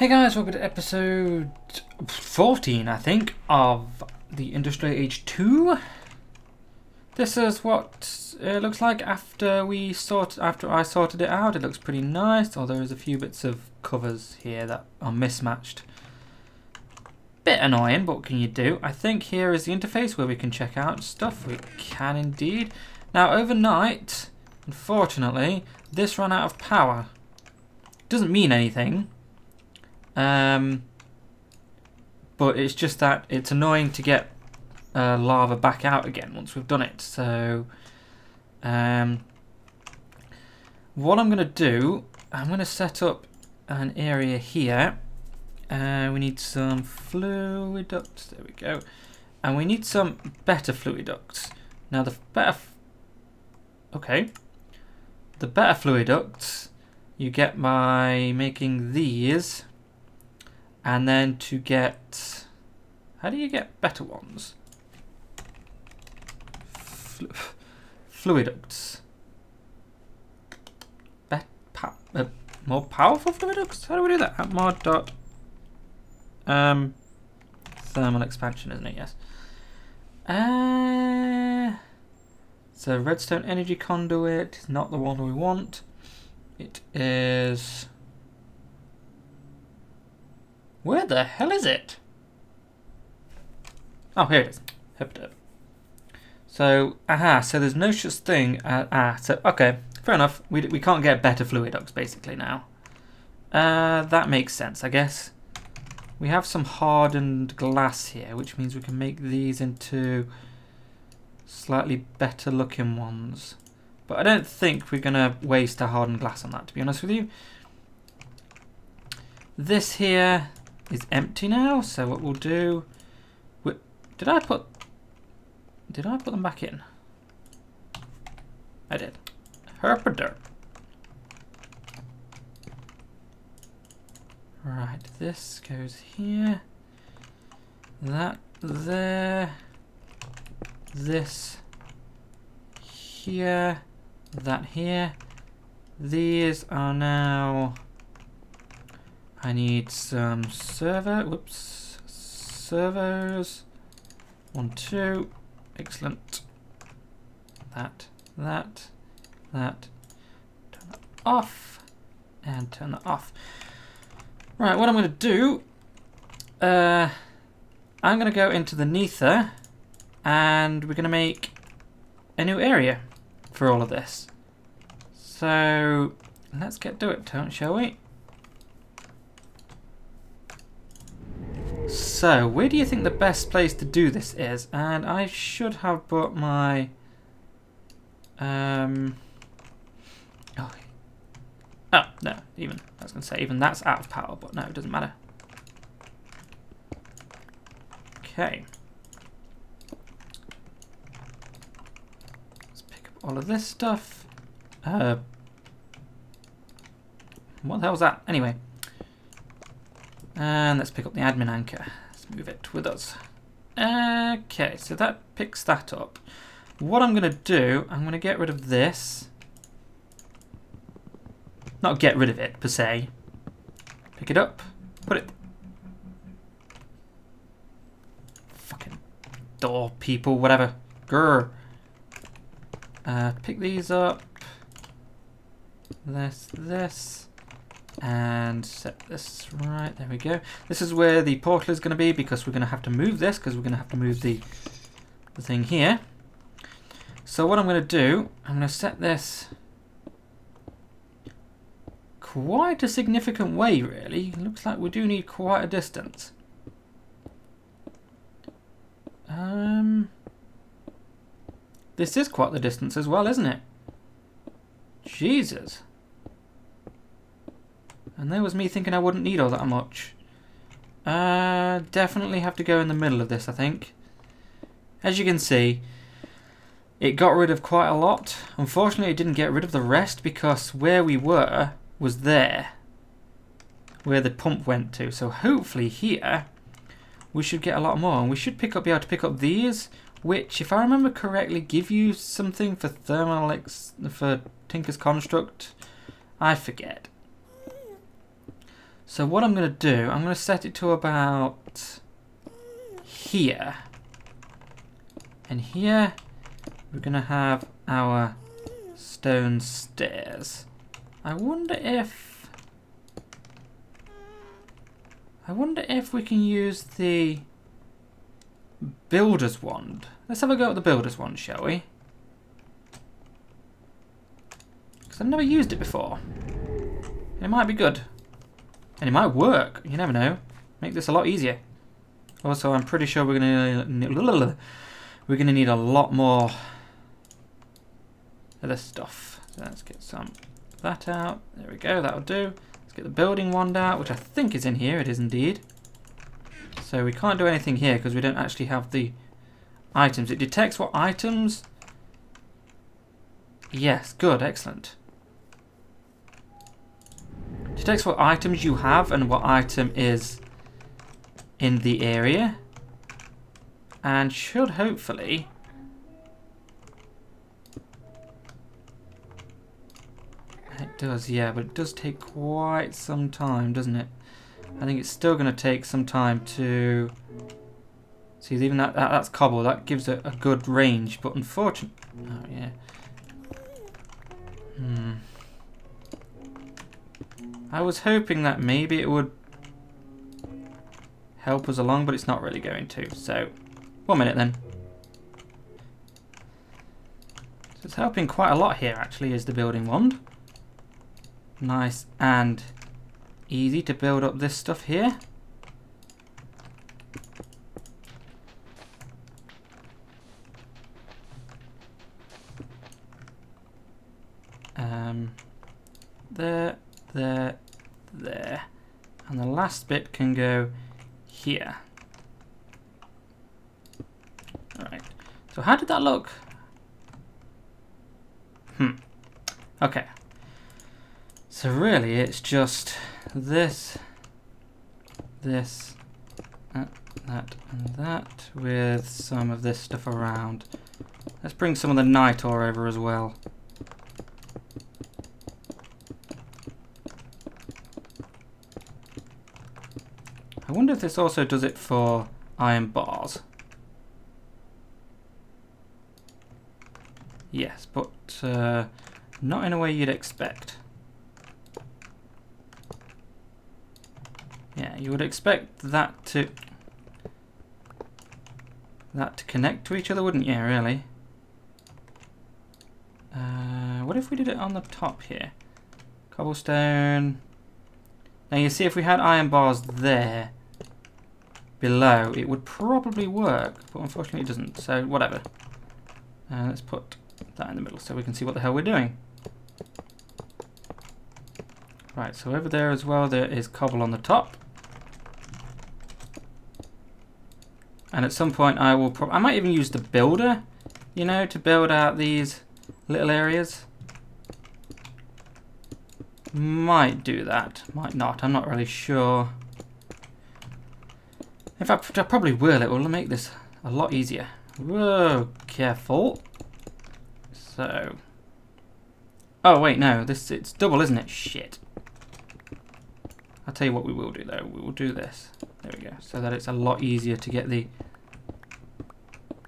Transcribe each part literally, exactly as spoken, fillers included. Hey guys, welcome to episode fourteen, I think, of the Industrial Age two. This is what it looks like after we sort after I sorted it out. It looks pretty nice, although there's a few bits of covers here that are mismatched. Bit annoying, but what can you do? I think here is the interface where we can check out stuff. We can indeed. Now, overnight, unfortunately, this ran out of power. Doesn't mean anything. Um, but it's just that it's annoying to get uh, lava back out again once we've done it. So um, what I'm going to do, I'm going to set up an area here. Uh, we need some fluiducts, there we go. And we need some better fluiducts. Now the better, f okay, the better fluiducts you get by making these. And then to get, how do you get better ones? Flu fluiducts. Bet pa uh, more powerful fluiducts? How do we do that? More dot. Um, thermal expansion, isn't it? Yes. Uh, so redstone energy conduit is not the one we want. It is. Where the hell is it? Oh, here it is. So, aha, so there's no such thing. Uh, ah, so, okay, fair enough. We, we can't get better fluiducts, basically, now. Uh, that makes sense, I guess. We have some hardened glass here, which means we can make these into slightly better-looking ones. But I don't think we're going to waste our hardened glass on that, to be honest with you. This here is empty now, so what we'll do, we, did I put did I put them back in? I did. Herpaderp. Right, this goes here. That there. This here. That here. These are now. I need some server, whoops, servos, one, two, excellent, that, that, that, turn that off, and turn that off. Right, what I'm going to do, uh, I'm going to go into the nether, and we're going to make a new area for all of this. So, let's get to it, shall we? So, where do you think the best place to do this is? And I should have brought my... Um, oh, oh, no, even, I was going to say, even that's out of power, but no, it doesn't matter. Okay. Let's pick up all of this stuff. Uh, what the hell was that? Anyway. And let's pick up the admin anchor. Let's move it with us. Okay, so that picks that up. What I'm going to do, I'm going to get rid of this. Not get rid of it, per se. Pick it up. Put it... Fucking door people, whatever. Grr. Uh, pick these up. This, this. And set this right, there we go. This is where the portal is going to be because we're going to have to move this because we're going to have to move the, the thing here. So what I'm going to do, I'm going to set this quite a significant way really. Looks like we do need quite a distance. Um, this is quite the distance as well, isn't it? Jesus. And there was me thinking I wouldn't need all that much. Uh, definitely have to go in the middle of this, I think. As you can see, it got rid of quite a lot. Unfortunately, it didn't get rid of the rest because where we were was there. Where the pump went to. So hopefully here, we should get a lot more. And we should pick up, be able to pick up these, which, if I remember correctly, give you something for thermal ex for Tinker's Construct. I forget. So what I'm going to do, I'm going to set it to about here. And here we're going to have our stone stairs. I wonder if... I wonder if we can use the builder's wand. Let's have a go at the builder's wand, shall we? Because I've never used it before. It might be good. And it might work. You never know. Make this a lot easier. Also, I'm pretty sure we're going to... We're going to need a lot more of this stuff. So let's get some of that out. There we go. That'll do. Let's get the building wand out, which I think is in here. It is indeed. So we can't do anything here because we don't actually have the items. It detects what items. Yes. Good. Excellent. It detects what items you have and what item is in the area. And should hopefully it does, yeah, but it does take quite some time, doesn't it? I think it's still going to take some time to see. Even that, that that's cobble. That gives it a good range, but unfortunately, oh yeah. Hmm. I was hoping that maybe it would help us along, but it's not really going to. So. One minute then. So it's helping quite a lot here actually, is the building wand. Nice and easy to build up this stuff here. Um, there, there, there. And the last bit can go here. So how did that look? Hmm. Okay. So really it's just this, this, that, that, and that with some of this stuff around. Let's bring some of the night ore over as well. I wonder if this also does it for iron bars. Yes, but uh, not in a way you'd expect. Yeah, you would expect that to that to connect to each other, wouldn't you? Really. Uh, what if we did it on the top here? Cobblestone. Now you see, if we had iron bars there below, it would probably work, but unfortunately it doesn't. So whatever. Uh, let's put that in the middle so we can see what the hell we're doing. Right, so over there as well there is cobble on the top, and at some point I will probably I might even use the builder, you know, to build out these little areas. Might do that, might not, I'm not really sure. In fact, I probably will. It will make this a lot easier. Whoa, careful. So, oh wait, no, this it's double, isn't it? Shit. I'll tell you what we will do though. We will do this. There we go. So that it's a lot easier to get the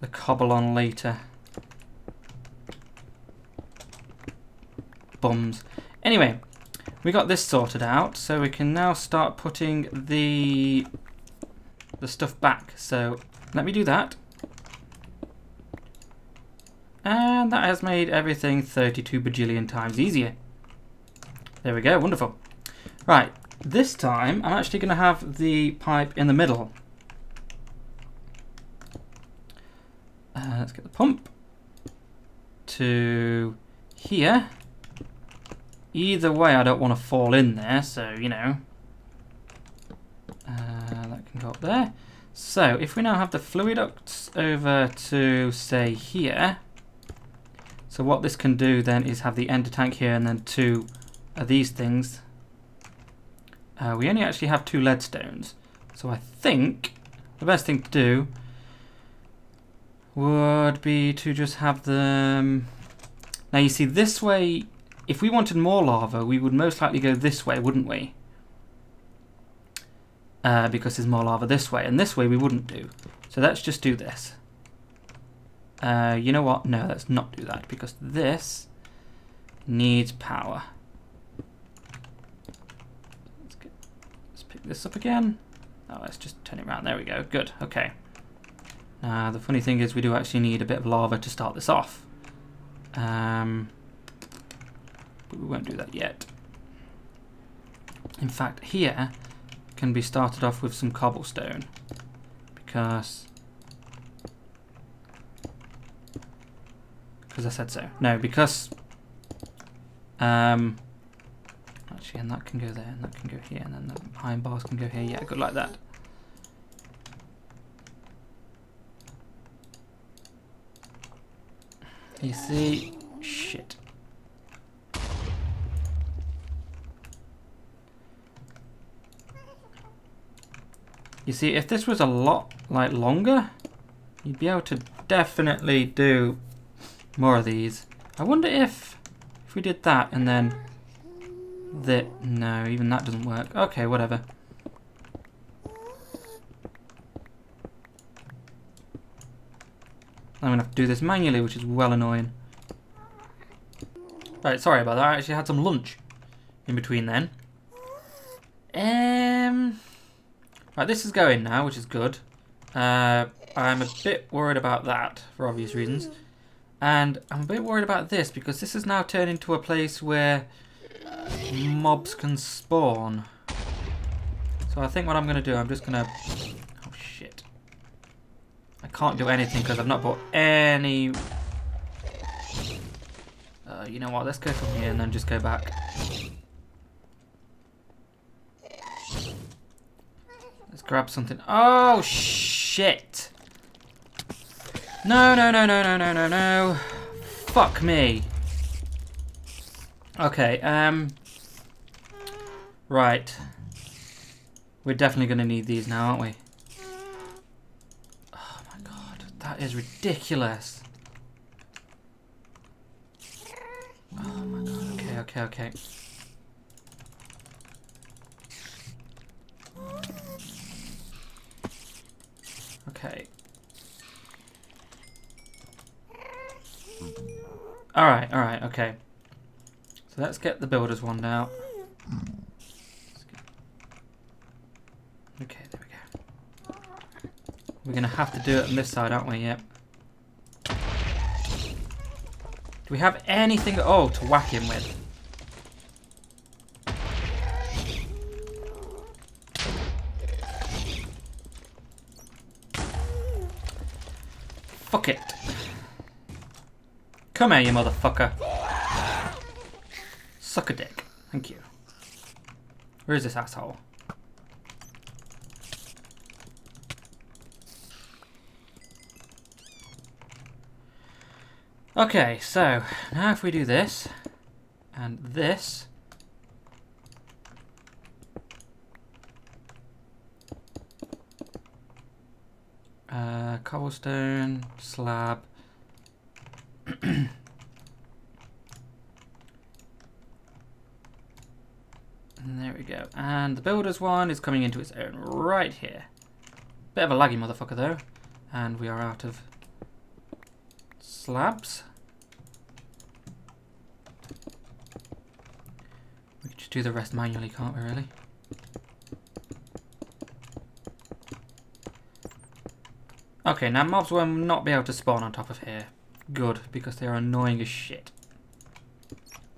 the cobble on later. Bums. Anyway, we got this sorted out, so we can now start putting the the stuff back. So let me do that. And that has made everything thirty-two bajillion times easier. There we go, wonderful. Right, this time I'm actually going to have the pipe in the middle. Uh, let's get the pump to here. Either way, I don't want to fall in there, so you know. Uh, that can go up there. So if we now have the fluiducts over to, say, here. So what this can do then is have the ender tank here and then two of these things. Uh, we only actually have two leadstones. So I think the best thing to do would be to just have them... Now you see, this way, if we wanted more lava, we would most likely go this way, wouldn't we? uh, because there's more lava this way, and this way we wouldn't do. So let's just do this. Uh, you know what? No, let's not do that, because this needs power. Let's, get, let's pick this up again. Oh, let's just turn it around. There we go. Good. Okay. Now, uh, the funny thing is we do actually need a bit of lava to start this off. Um, but we won't do that yet. In fact, here can be started off with some cobblestone, because... Because I said so. No, because... Um, actually, and that can go there, and that can go here, and then the iron bars can go here. Yeah, good, like that. You see? Shit. You see, if this was a lot, like, longer, you'd be able to definitely do more of these. I wonder if... If we did that and then that, no, even that doesn't work. Okay, whatever. I'm gonna have to do this manually, which is well annoying. Right, sorry about that. I actually had some lunch in between then. Um, right, this is going now, which is good. Uh, I'm a bit worried about that for obvious reasons. And I'm a bit worried about this, because this has now turned into a place where mobs can spawn. So I think what I'm going to do, I'm just going to... Oh, shit. I can't do anything because I've not bought any... Uh, you know what, let's go from here and then just go back. Let's grab something. Oh, shit! No, no, no, no, no, no, no, no. Fuck me. Okay, um... Right. We're definitely going to need these now, aren't we? Oh my god, that is ridiculous. Oh my god, okay, okay, okay. Okay. Alright, alright, okay. So let's get the builder's wand out. Okay, there we go. We're going to have to do it on this side, aren't we? Yep. Do we have anything at all to whack him with? Fuck it. Come here, you motherfucker. Suck a dick. Thank you. Where is this asshole? Okay, so now if we do this and this, uh, cobblestone slab. And there we go. And the builder's one is coming into its own right here. Bit of a laggy motherfucker though. And we are out of slabs. We can just do the rest manually, can't we, really? Okay, now mobs will not be able to spawn on top of here. Good, because they're annoying as shit.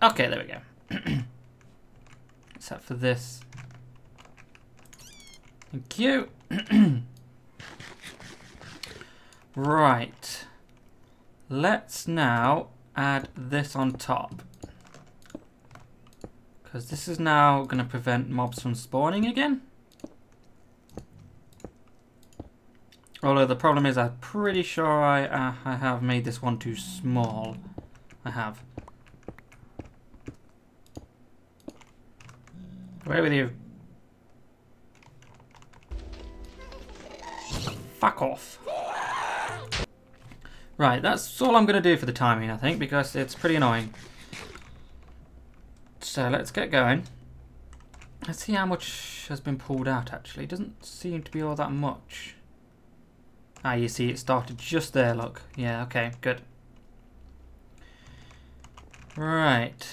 Okay, there we go. Except for this. Thank you. Right. Let's now add this on top. Because this is now going to prevent mobs from spawning again. Although the problem is I'm pretty sure I, uh, I have made this one too small. I have. Away with you. Fuck off. Right, that's all I'm going to do for the timing, I think, because it's pretty annoying. So let's get going. Let's see how much has been pulled out, actually. It doesn't seem to be all that much. Ah, you see, it started just there, look. Yeah, okay, good. Right.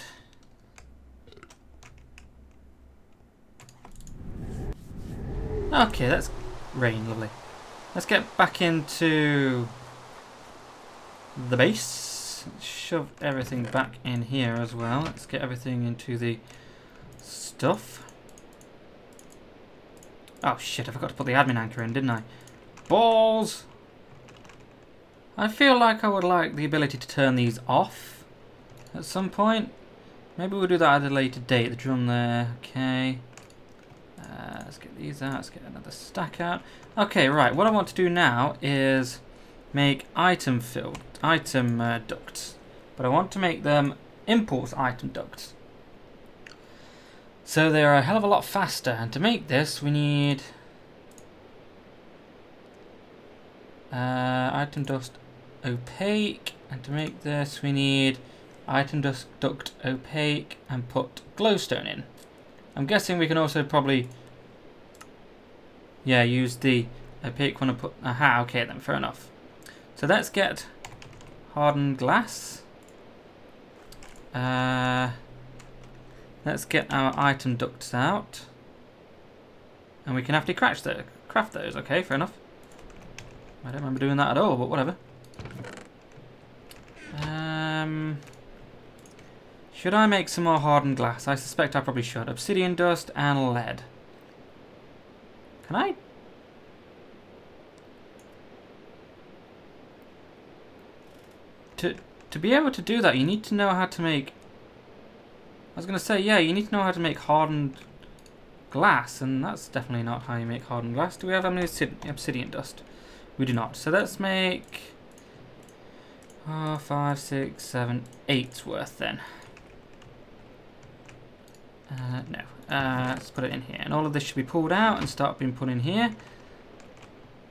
Okay, that's rain, lovely. Let's get back into the base. Let's shove everything back in here as well. Let's get everything into the stuff. Oh shit, I forgot to put the admin anchor in, didn't I? Balls! I feel like I would like the ability to turn these off at some point. Maybe we'll do that at a later date. The drum there, okay. Uh, let's get these out, let's get another stack out. Okay, right, what I want to do now is make item filled, item uh, ducts. But I want to make them import item ducts. So they're a hell of a lot faster, and to make this we need uh, item dust opaque, and to make this we need item dust duct opaque and put glowstone in. I'm guessing we can also probably, yeah, use the opaque one and put, aha, okay then, fair enough. So let's get hardened glass. Uh, let's get our item ducts out. And we can have to craft those, craft those, okay, fair enough. I don't remember doing that at all, but whatever. Um... Should I make some more hardened glass? I suspect I probably should. Obsidian dust and lead. Can I? To, to be able to do that, you need to know how to make... I was going to say, yeah, you need to know how to make hardened glass, and that's definitely not how you make hardened glass. Do we have any obsidian dust? We do not. So let's make... Oh, five, six, seven, eight's worth then. Uh, no, uh, let's put it in here. And all of this should be pulled out and start being put in here.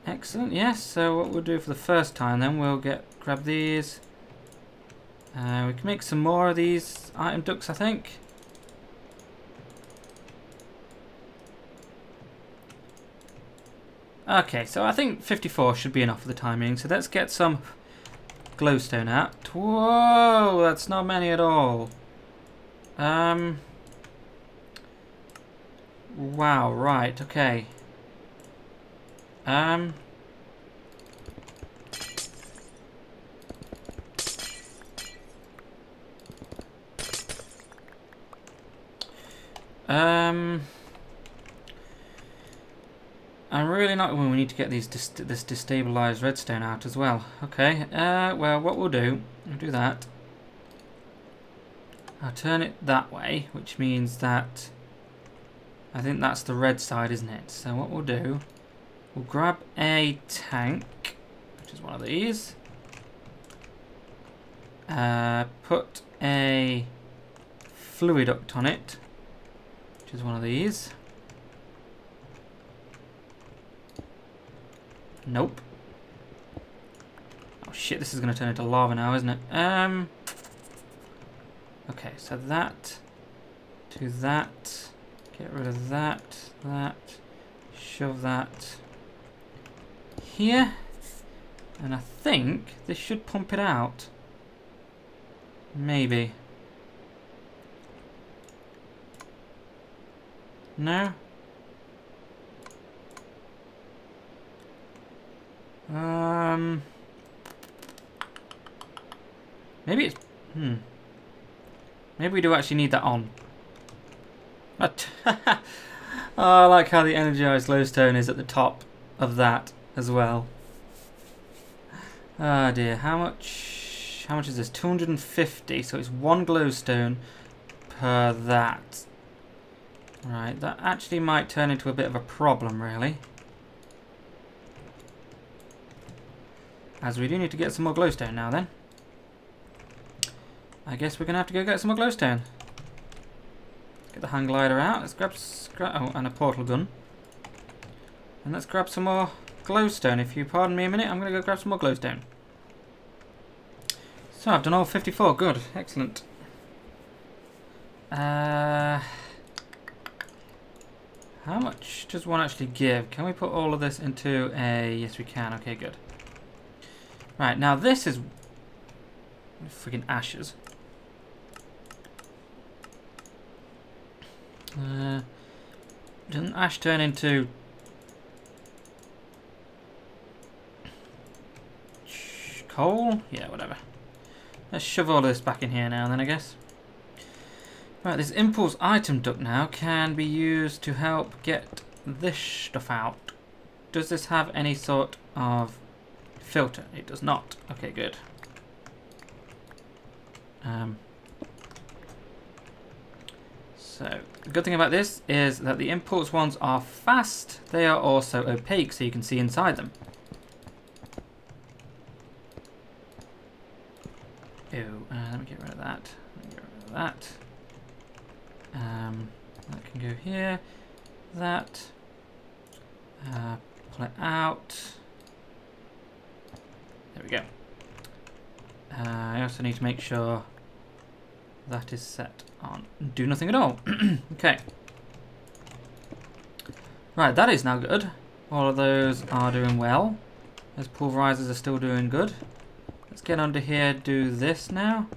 Excellent, yes. So what we'll do for the first time then, we'll get grab these. Uh, we can make some more of these item ducts, I think. Okay, so I think fifty-four should be enough for the time being. So let's get some glowstone out. Whoa, that's not many at all. Um... Wow, right, okay. Um. Um. I'm really not... Well, we need to get these dis this destabilized redstone out as well. Okay, uh, well, what we'll do, we'll do that. I'll turn it that way, which means that... I think that's the red side, isn't it? So what we'll do, we'll grab a tank, which is one of these. Uh, put a fluiduct on it, which is one of these. Nope. Oh shit, this is going to turn into lava now, isn't it? Um. Okay, so that to that. Get rid of that, that, shove that here, and I think this should pump it out. Maybe. No? Um. Maybe it's, hmm. Maybe we do actually need that on. Oh, I like how the Energized Glowstone is at the top of that as well. Oh dear, how much how much is this? two hundred fifty, so it's one glowstone per that. Right, that actually might turn into a bit of a problem really. As we do need to get some more glowstone now then. I guess we're going to have to go get some more glowstone. Get the hang glider out. Let's grab, oh, and a portal gun. And let's grab some more glowstone. If you pardon me a minute, I'm going to go grab some more glowstone. So I've done all fifty-four. Good. Excellent. Uh, How much does one actually give? Can we put all of this into a... Yes, we can. Okay, good. Right, now this is... Freaking ashes. Uh, doesn't ash turn into... coal? Yeah, whatever. Let's shove all this back in here now then, I guess. Right, this impulse item duct now can be used to help get this stuff out. Does this have any sort of filter? It does not. Okay, good. Um, so, the good thing about this is that the impulse ones are fast. They are also opaque, so you can see inside them. Ew, uh, let me get rid of that. Let me get rid of that. Um, that can go here. That. Uh, pull it out. There we go. Uh, I also need to make sure that is set on do nothing at all. Okay. Right, that is now good. All of those are doing well. Those pulverizers are still doing good. Let's get under here, do this now.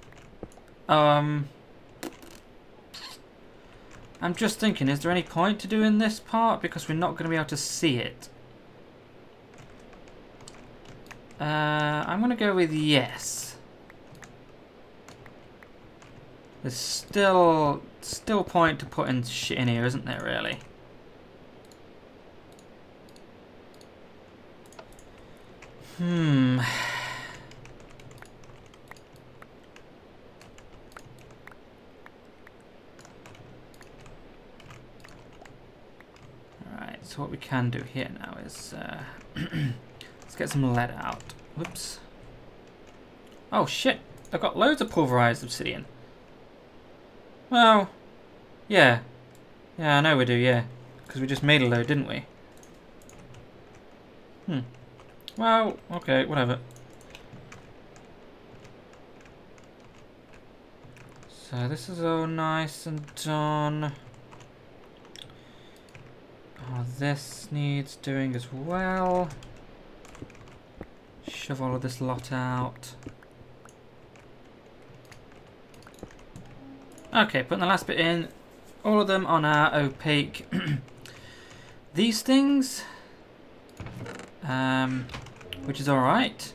Um, I'm just thinking, is there any point to doing this part? Because we're not going to be able to see it. Uh, I'm going to go with yes. There's still still point to putting shit in here, isn't there, really? Hmm... So what we can do here now is, uh, let's get some lead out. Whoops. Oh shit, I've got loads of pulverized obsidian. Well, yeah. Yeah, I know we do, yeah. Because we just made a load, didn't we? Hmm. Well, okay, whatever. So this is all nice and done. Oh, this needs doing as well. Shove all of this lot out. Okay, putting the last bit in. All of them are now opaque. These things, um, which is alright.